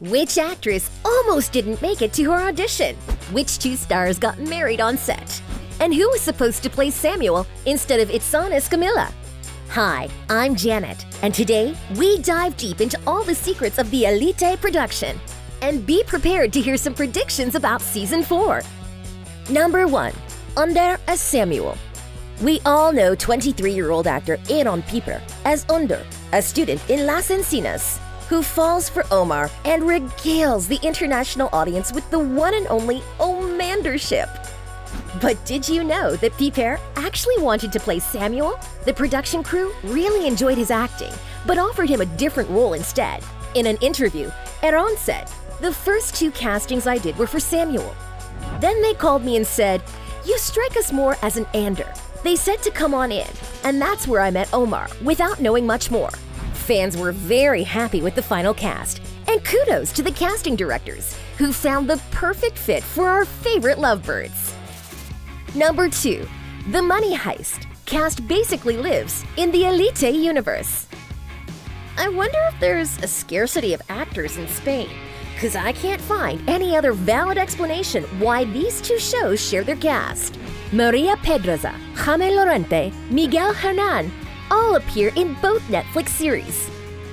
Which actress almost didn't make it to her audition? Which two stars got married on set? And who was supposed to play Samuel instead of Itzan Escamilla? Hi, I'm Janet, and today we dive deep into all the secrets of the Elite production. And be prepared to hear some predictions about Season 4. Number 1. Under as Samuel. We all know 23-year-old actor Arón Piper as Under, a student in Las Encinas, who falls for Omar and regales the international audience with the one and only Omandership. But did you know that Piper actually wanted to play Samuel? The production crew really enjoyed his acting, but offered him a different role instead. In an interview, Arón said, "The first two castings I did were for Samuel. Then they called me and said, 'You strike us more as an Ander.' They said to come on in, and that's where I met Omar, without knowing much more." Fans were very happy with the final cast, and kudos to the casting directors, who found the perfect fit for our favorite lovebirds. Number 2. The Money Heist cast basically lives in the Elite universe. I wonder if there's a scarcity of actors in Spain, because I can't find any other valid explanation why these two shows share their cast. Maria Pedraza, Jaime Lorente, Miguel Herrán all appear in both Netflix series.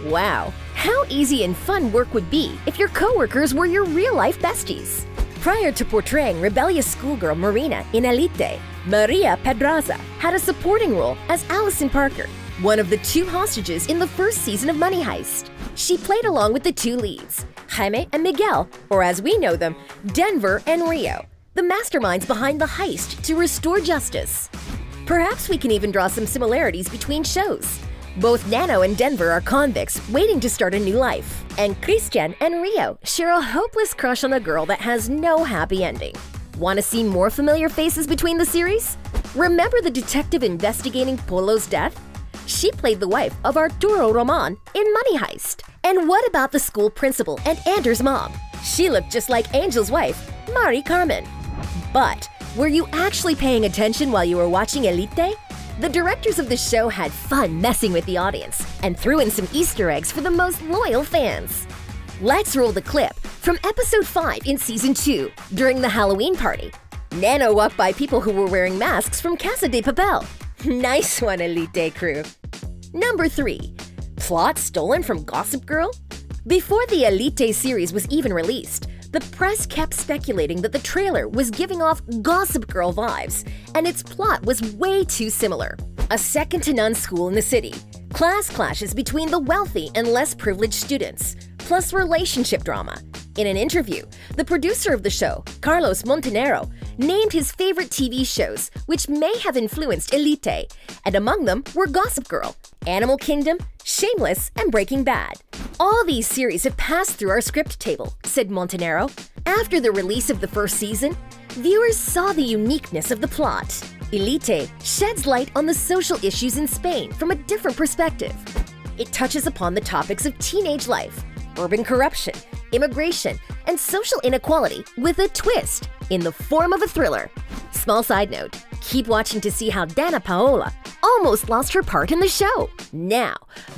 Wow, how easy and fun work would be if your coworkers were your real-life besties. Prior to portraying rebellious schoolgirl Marina in Elite, Maria Pedraza had a supporting role as Allison Parker, one of the two hostages in the first season of Money Heist. She played along with the two leads, Jaime and Miguel, or as we know them, Denver and Rio, the masterminds behind the heist to restore justice. Perhaps we can even draw some similarities between shows. Both Nano and Denver are convicts waiting to start a new life, and Christian and Rio share a hopeless crush on a girl that has no happy ending. Want to see more familiar faces between the series? Remember the detective investigating Polo's death? She played the wife of Arturo Roman in Money Heist. And what about the school principal and Anders' mom? She looked just like Angel's wife, Mari Carmen. But were you actually paying attention while you were watching Elite? The directors of the show had fun messing with the audience and threw in some Easter eggs for the most loyal fans. Let's roll the clip from episode 5 in season 2 during the Halloween party. Nano walked by people who were wearing masks from Casa de Papel. Nice one, Elite crew. Number 3. Plot stolen from Gossip Girl? Before the Elite series was even released, the press kept speculating that the trailer was giving off Gossip Girl vibes, and its plot was way too similar. A second-to-none school in the city, class clashes between the wealthy and less privileged students, plus relationship drama. In an interview, the producer of the show, Carlos Montero, named his favorite TV shows, which may have influenced Elite, and among them were Gossip Girl, Animal Kingdom, Shameless, and Breaking Bad. "All these series have passed through our script table," said Montero. After the release of the first season, viewers saw the uniqueness of the plot. Elite sheds light on the social issues in Spain from a different perspective. It touches upon the topics of teenage life, urban corruption, immigration, and social inequality with a twist in the form of a thriller. Small side note, keep watching to see how Danna Paola almost lost her part in the show. Now,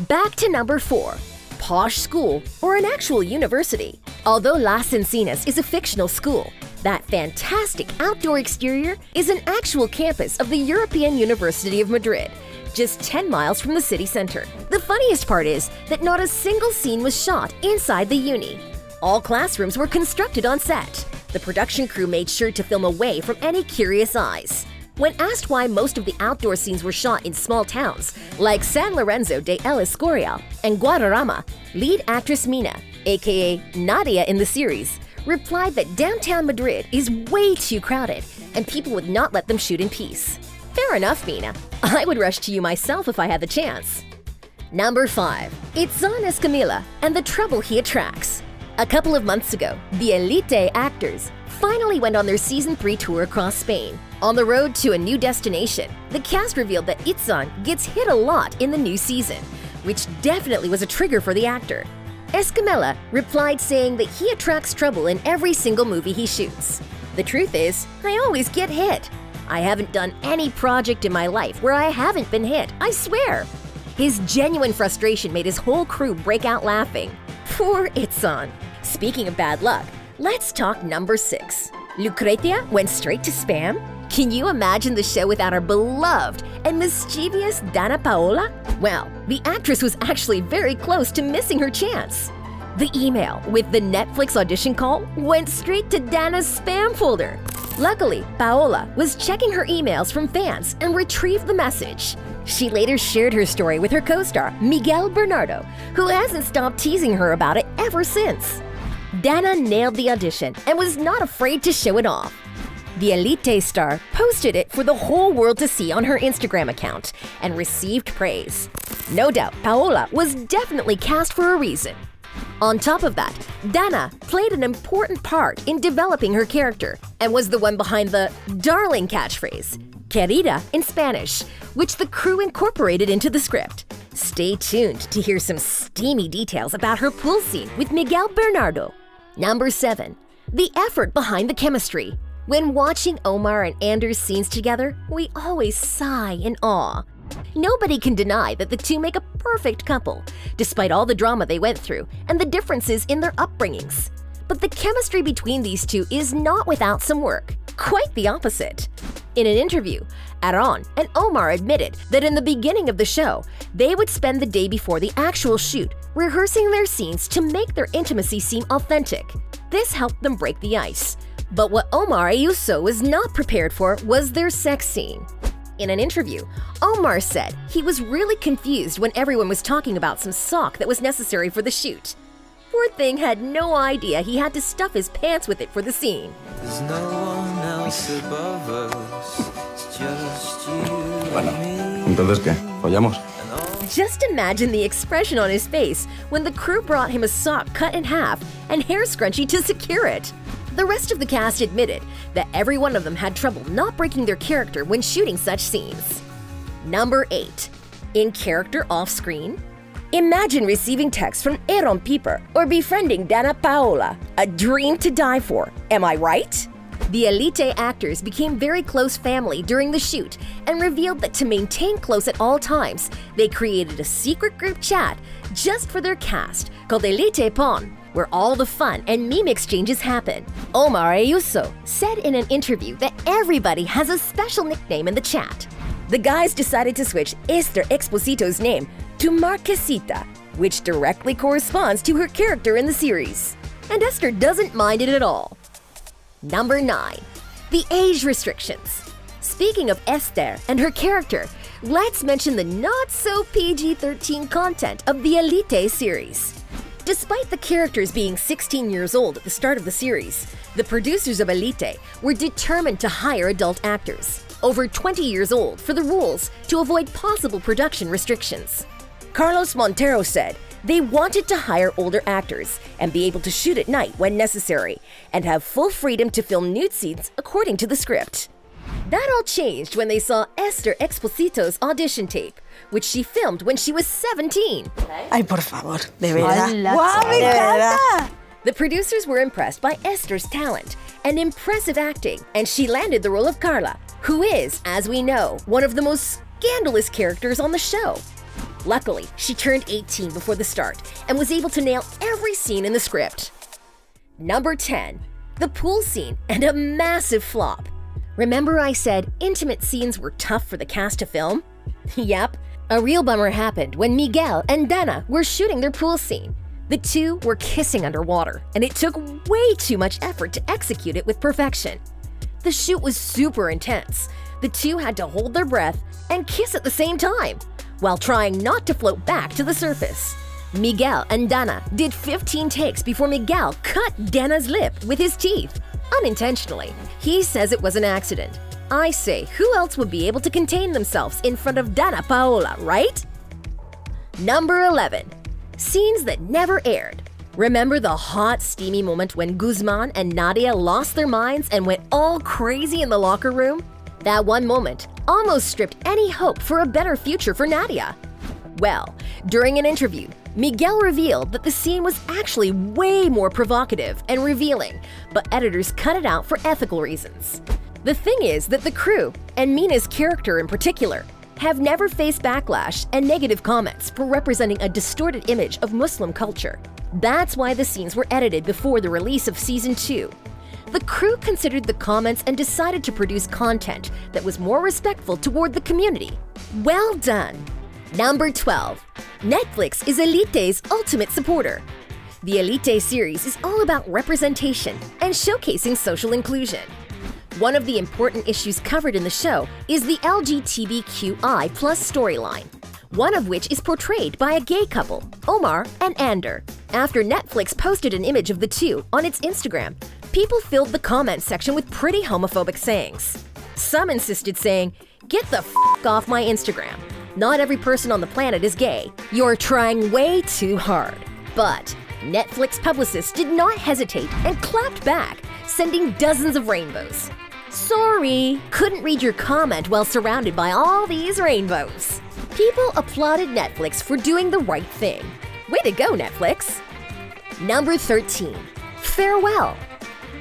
back to number 4. Posh school or an actual university. Although Las Encinas is a fictional school, that fantastic outdoor exterior is an actual campus of the European University of Madrid, just 10 miles from the city center. The funniest part is that not a single scene was shot inside the uni. All classrooms were constructed on set. The production crew made sure to film away from any curious eyes. When asked why most of the outdoor scenes were shot in small towns like San Lorenzo de El Escorial and Guadarrama, lead actress Mina, aka Nadia in the series, replied that downtown Madrid is way too crowded and people would not let them shoot in peace. Fair enough, Mina. I would rush to you myself if I had the chance. Number 5. Itzan Escamilla and the trouble he attracts. A couple of months ago, the Elite actors finally went on their Season 3 tour across Spain. On the road to a new destination, the cast revealed that Itzan gets hit a lot in the new season, which definitely was a trigger for the actor. Escamilla replied saying that he attracts trouble in every single movie he shoots. "The truth is, I always get hit. I haven't done any project in my life where I haven't been hit, I swear." His genuine frustration made his whole crew break out laughing. Poor Itzan. Speaking of bad luck, let's talk number 6. Lucretia went straight to spam? Can you imagine the show without our beloved and mischievous Danna Paola? Well, the actress was actually very close to missing her chance. The email with the Netflix audition call went straight to Danna's spam folder. Luckily, Paola was checking her emails from fans and retrieved the message. She later shared her story with her co-star, Miguel Bernardeau, who hasn't stopped teasing her about it ever since. Danna nailed the audition and was not afraid to show it off. The Elite star posted it for the whole world to see on her Instagram account and received praise. No doubt, Paola was definitely cast for a reason. On top of that, Danna played an important part in developing her character and was the one behind the darling catchphrase, querida in Spanish, which the crew incorporated into the script. Stay tuned to hear some steamy details about her pool scene with Miguel Bernardeau. Number 7. The effort behind the chemistry. When watching Omar and Anders' scenes together, we always sigh in awe. Nobody can deny that the two make a perfect couple, despite all the drama they went through and the differences in their upbringings. But the chemistry between these two is not without some work, quite the opposite. In an interview, Arón and Omar admitted that in the beginning of the show, they would spend the day before the actual shoot rehearsing their scenes to make their intimacy seem authentic. This helped them break the ice. But what Omar Ayuso was not prepared for was their sex scene. In an interview, Omar said he was really confused when everyone was talking about some sock that was necessary for the shoot. Poor thing had no idea he had to stuff his pants with it for the scene. There's no one else above us. It's just you and me. Bueno, entonces qué? ¿Follamos? Just imagine the expression on his face when the crew brought him a sock cut in half and hair scrunchie to secure it. The rest of the cast admitted that every one of them had trouble not breaking their character when shooting such scenes. Number 8. In character off-screen? Imagine receiving texts from Arón Piper or befriending Danna Paola, a dream to die for, am I right? The Elite actors became very close family during the shoot and revealed that to maintain close at all times, they created a secret group chat just for their cast called Elite Pon, where all the fun and meme exchanges happen. Omar Ayuso said in an interview that everybody has a special nickname in the chat. The guys decided to switch Esther Exposito's name to Marquesita, which directly corresponds to her character in the series. And Esther doesn't mind it at all. Number 9. The age restrictions. Speaking of Esther and her character, let's mention the not-so-PG-13 content of the Elite series. Despite the characters being 16 years old at the start of the series, the producers of Elite were determined to hire adult actors, over 20 years old, for the roles to avoid possible production restrictions. Carlos Montero said they wanted to hire older actors and be able to shoot at night when necessary and have full freedom to film nude scenes according to the script. That all changed when they saw Esther Exposito's audition tape, which she filmed when she was 17. Ay, por favor, de verdad. Wow, me encanta. The producers were impressed by Esther's talent and impressive acting, and she landed the role of Carla, who is, as we know, one of the most scandalous characters on the show. Luckily, she turned 18 before the start and was able to nail every scene in the script. Number 10. The pool scene and a massive flop. Remember I said intimate scenes were tough for the cast to film? Yep, a real bummer happened when Miguel and Danna were shooting their pool scene. The two were kissing underwater, and it took way too much effort to execute it with perfection. The shoot was super intense. The two had to hold their breath and kiss at the same time, while trying not to float back to the surface. Miguel and Danna did 15 takes before Miguel cut Danna's lip with his teeth. Unintentionally. He says it was an accident. I say, who else would be able to contain themselves in front of Danna Paola, right? Number 11. Scenes that never aired. Remember the hot, steamy moment when Guzman and Nadia lost their minds and went all crazy in the locker room? That one moment almost stripped any hope for a better future for Nadia. Well, during an interview, Miguel revealed that the scene was actually way more provocative and revealing, but editors cut it out for ethical reasons. The thing is that the crew, and Mina's character in particular, have never faced backlash and negative comments for representing a distorted image of Muslim culture. That's why the scenes were edited before the release of Season 2. The crew considered the comments and decided to produce content that was more respectful toward the community. Well done! Number 12. Netflix is Elite's ultimate supporter. The Elite series is all about representation and showcasing social inclusion. One of the important issues covered in the show is the LGBTQI+ storyline, one of which is portrayed by a gay couple, Omar and Ander. After Netflix posted an image of the two on its Instagram, people filled the comment section with pretty homophobic sayings. Some insisted saying, "Get the f*** off my Instagram. Not every person on the planet is gay. You're trying way too hard." But Netflix publicists did not hesitate and clapped back, sending dozens of rainbows. Sorry, couldn't read your comment while surrounded by all these rainbows. People applauded Netflix for doing the right thing. Way to go, Netflix! Number 13. Farewell.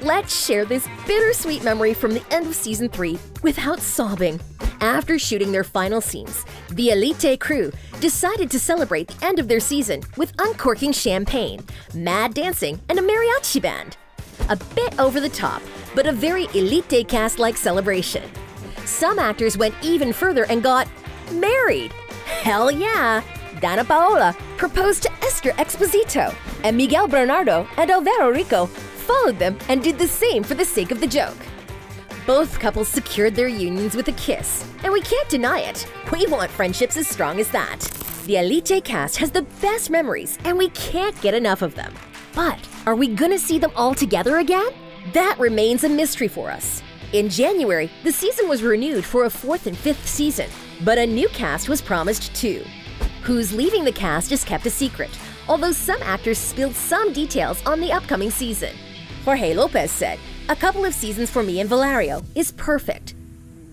Let's share this bittersweet memory from the end of Season 3 without sobbing. After shooting their final scenes, the Elite crew decided to celebrate the end of their season with uncorking champagne, mad dancing, and a mariachi band. A bit over the top, but a very Elite cast-like celebration. Some actors went even further and got married. Hell yeah! Danna Paola proposed to Esther Exposito, and Miguel Bernardeau and Álvaro Rico followed them and did the same for the sake of the joke. Both couples secured their unions with a kiss, and we can't deny it. We want friendships as strong as that. The Elite cast has the best memories, and we can't get enough of them. But are we gonna see them all together again? That remains a mystery for us. In January, the season was renewed for a 4th and 5th season, but a new cast was promised too. Who's leaving the cast is kept a secret, although some actors spilled some details on the upcoming season. Jorge Lopez said, "A couple of seasons for me and Valerio is perfect."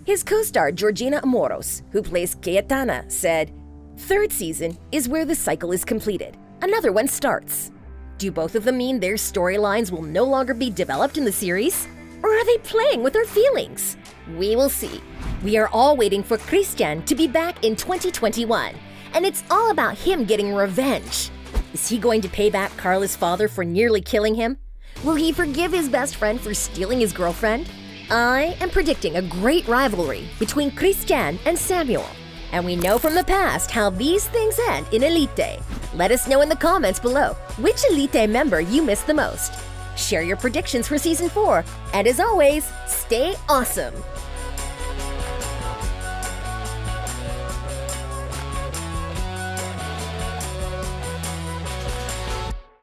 His co-star Georgina Amoros, who plays Cayetana, said, "Third season is where the cycle is completed. Another one starts." Do both of them mean their storylines will no longer be developed in the series? Or are they playing with our feelings? We will see. We are all waiting for Christian to be back in 2021, and it's all about him getting revenge. Is he going to pay back Carla's father for nearly killing him? Will he forgive his best friend for stealing his girlfriend? I am predicting a great rivalry between Christian and Samuel. And we know from the past how these things end in Elite. Let us know in the comments below which Elite member you missed the most. Share your predictions for Season 4. And as always, stay awesome!